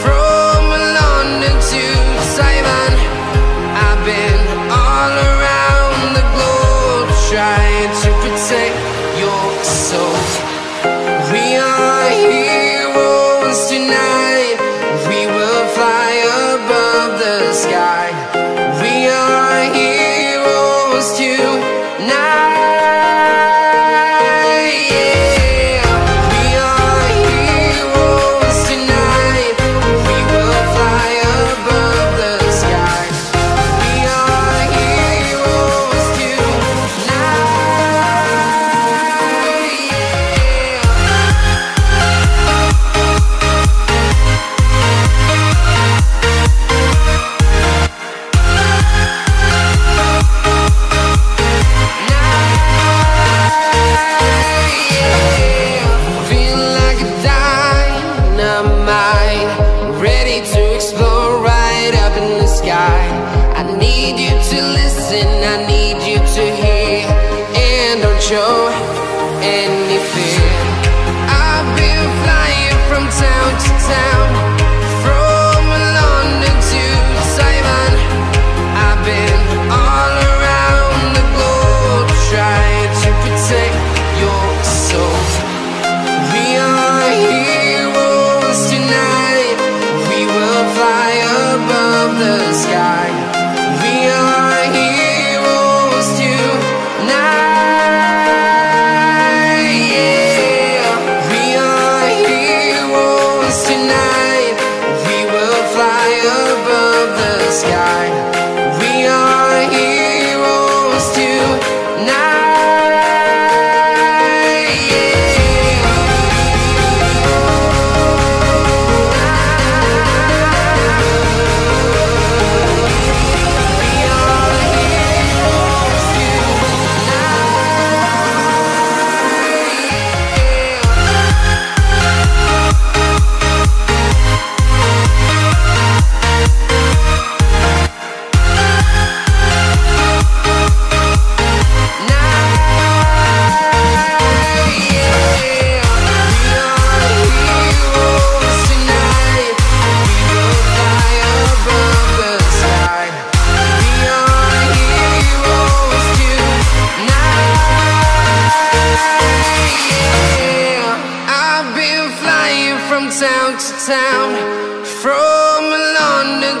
from London to Taiwan. I've been all around the globe, trying to protect your soul. We are heroes tonight. We will fly above the sky. We are heroes tonight. Yeah. We are heroes tonight. We will fly above the sky. We are heroes tonight. Yeah. Listen, I need you to hear, and don't show any fear. I've been flying from town to town, from London to Taiwan. I've been all around the globe, trying to protect your soul. We are heroes tonight. We will fly above the sky. We are town to town, from London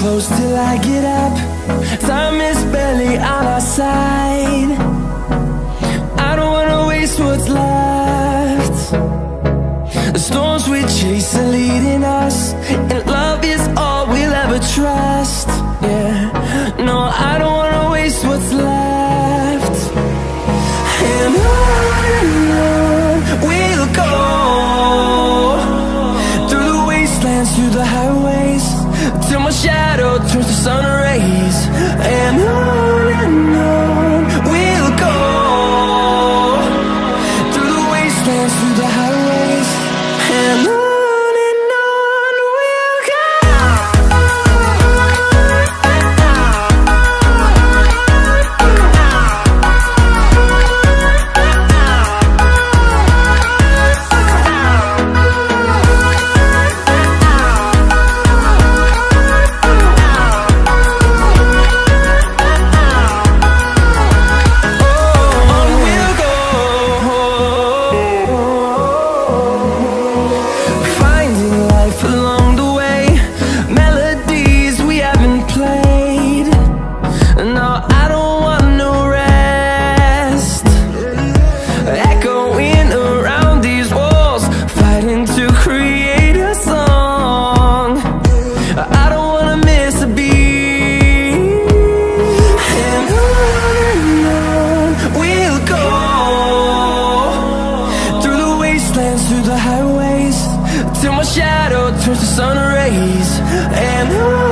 close till I get up. Time is barely on our side. I don't wanna waste what's left. The storms we chase are leading us, and love is all we'll ever trust. Yeah, no, I don't wanna waste what's left. And on we'll go, through the wastelands, through the highways, till my shadow turns to sun rays. And on we'll go, through the wastelands, through the highways, and on. Through the highways, till my shadow turns to sun rays. And